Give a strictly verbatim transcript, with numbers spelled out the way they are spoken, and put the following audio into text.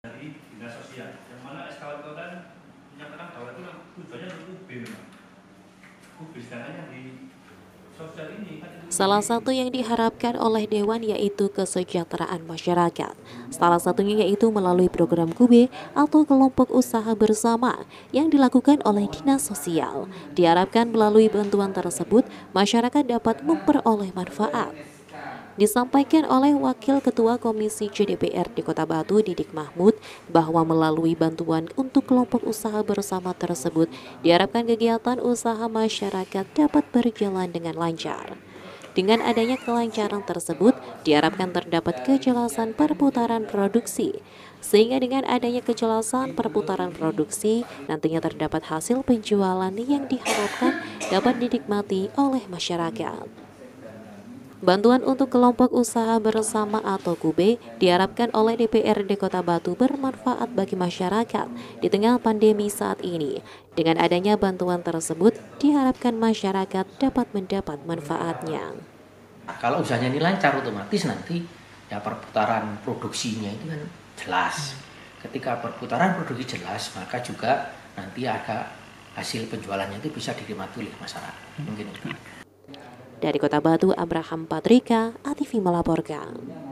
Dari DINAS SOCIAL, yang mana S K W Kota menyatakan bahwa itu tujuannya untuk U B. U B sedangkan di sosial ini. Salah satu yang diharapkan oleh Dewan yaitu kesejahteraan masyarakat. Salah satunya yaitu melalui program K U B atau Kelompok Usaha Bersama yang dilakukan oleh DINAS SOCIAL. Diharapkan melalui bantuan tersebut, masyarakat dapat memperoleh manfaat. Disampaikan oleh Wakil Ketua Komisi C D P R di Kota Batu, Didik Mahmud, bahwa melalui bantuan untuk kelompok usaha bersama tersebut, diharapkan kegiatan usaha masyarakat dapat berjalan dengan lancar. Dengan adanya kelancaran tersebut, diharapkan terdapat kejelasan perputaran produksi. Sehingga dengan adanya kejelasan perputaran produksi, nantinya terdapat hasil penjualan yang diharapkan dapat dinikmati oleh masyarakat. Bantuan untuk kelompok usaha bersama atau K U B diharapkan oleh D P R D Kota Batu bermanfaat bagi masyarakat di tengah pandemi saat ini. Dengan adanya bantuan tersebut, diharapkan masyarakat dapat mendapat manfaatnya. Kalau usahanya ini lancar, otomatis nanti ya perputaran produksinya itu kan jelas. Ketika perputaran produksi jelas, maka juga nanti ada hasil penjualannya itu bisa dinikmati oleh masyarakat. Mungkin itu. Dari Kota Batu, Abraham Patrika, A T V melaporkan.